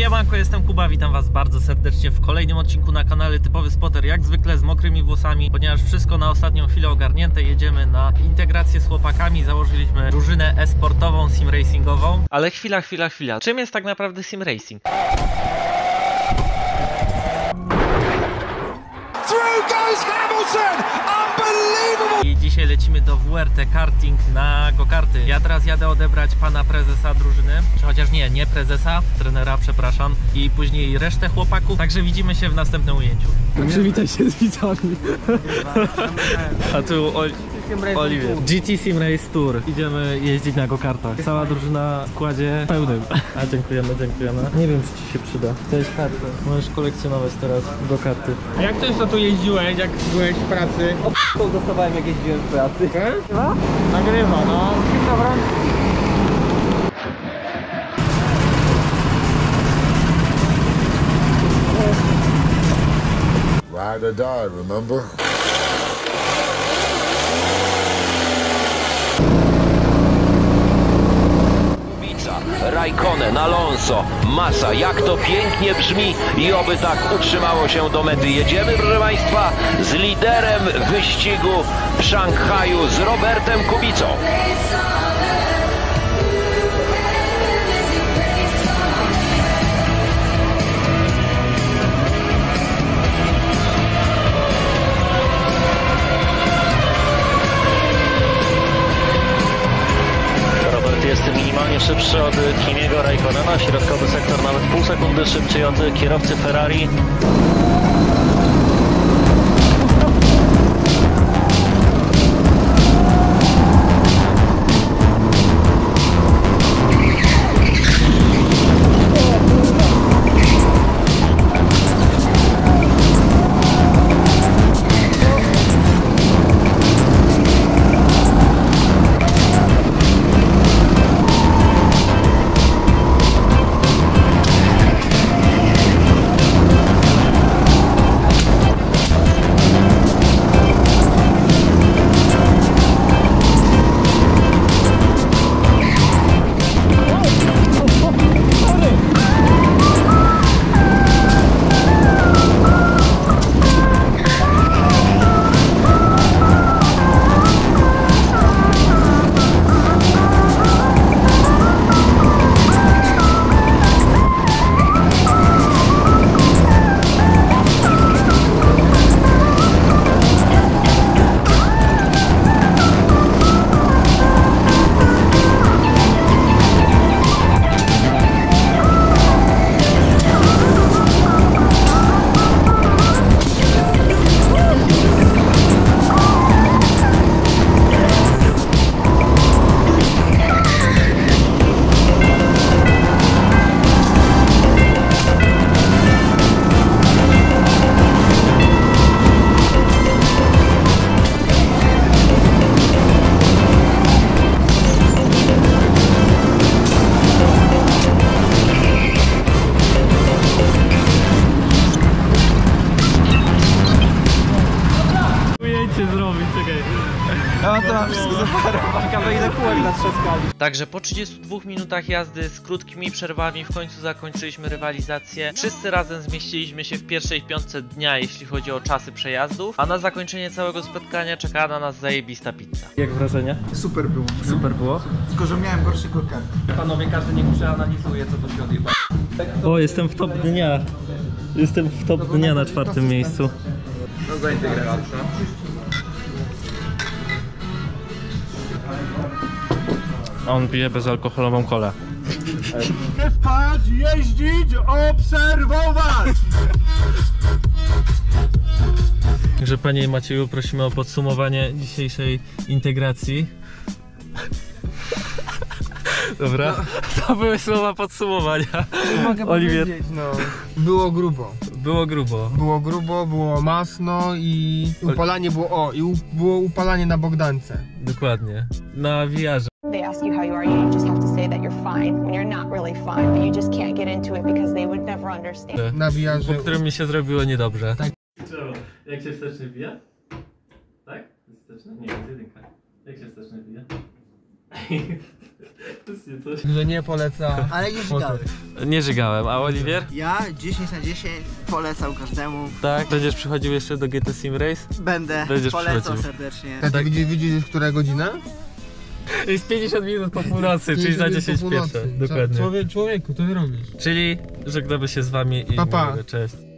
Siemanko, jestem Kuba, witam Was bardzo serdecznie w kolejnym odcinku na kanale Typowy Spotter, jak zwykle z mokrymi włosami, ponieważ wszystko na ostatnią chwilę ogarnięte, jedziemy na integrację z chłopakami, założyliśmy drużynę e-sportową, simracingową. Ale chwila, czym jest tak naprawdę simracing? I dzisiaj lecimy do WRT Karting na go-karty. Ja teraz jadę odebrać pana prezesa drużyny, czy chociaż nie prezesa, trenera, przepraszam, i później resztę chłopaków, także widzimy się w następnym ujęciu. Przywitaj się z widzami. A tu Oliwier GT Sim Race Tour. Idziemy jeździć na go-kartach. Cała drużyna w składzie pełnym. A dziękujemy. Nie wiem, czy ci się przyda. To jest karty. Możesz kolekcjonować teraz go-karty. Jak często tu jeździłeś, jak byłeś w pracy? O, dostawałem, jak jeździłem w pracy. Nagrywa? Nagrywa, no. Dobra. Ride or die, remember? Räikkönen, Alonso, Massa, jak to pięknie brzmi i oby tak utrzymało się do mety. Jedziemy, proszę Państwa, z liderem wyścigu w Szanghaju, z Robertem Kubicą. Szybszy od Kimiego Räikkönena, środkowy sektor nawet pół sekundy szybciej od kierowcy Ferrari. Także po 32 minutach jazdy z krótkimi przerwami w końcu zakończyliśmy rywalizację. Wszyscy razem zmieściliśmy się w pierwszej piątce dnia, jeśli chodzi o czasy przejazdów, a na zakończenie całego spotkania czekała na nas zajebista pizza. Jak wrażenie? Super było. Super było? Tylko, że miałem gorszy korkar. Panowie, każdy niech przeanalizuje, co to się odjeba. O, jestem w top dnia. Jestem w top dnia na czwartym miejscu. No za integrację. A on pije bezalkoholową kolę. Nie spać, jeździć, obserwować! Także Panie Macieju, prosimy o podsumowanie dzisiejszej integracji. Dobra, to były słowa podsumowania. Mogę Oliwier. No. Było grubo. Było masno i upalanie było, było upalanie na Bogdance. Dokładnie, na wijarze. They ask you how you are, you just have to say that you're fine when you're not really fine, but you just can't get into it because they would never understand. Na wijarze, po którym mi się zrobiło niedobrze. Tak. Jak się wsteczny wbija? Tak? Wsteczny? Nie, jedynka. Jak się wsteczny wbija? Że nie polecam. Ale nie żygałeś. Nie żygałem, a Oliwier? Ja 10 na 10 polecam każdemu. Tak? Będziesz przychodził jeszcze do GT Sim Race? Będę, polecam serdecznie. Tak, tak. Widzisz, która godzina? Jest 50 minut po północy, czyli za 10 pierwsze. Dokładnie. Człowieku, to robisz. Czyli żegnamy się z wami i pa, pa. Cześć.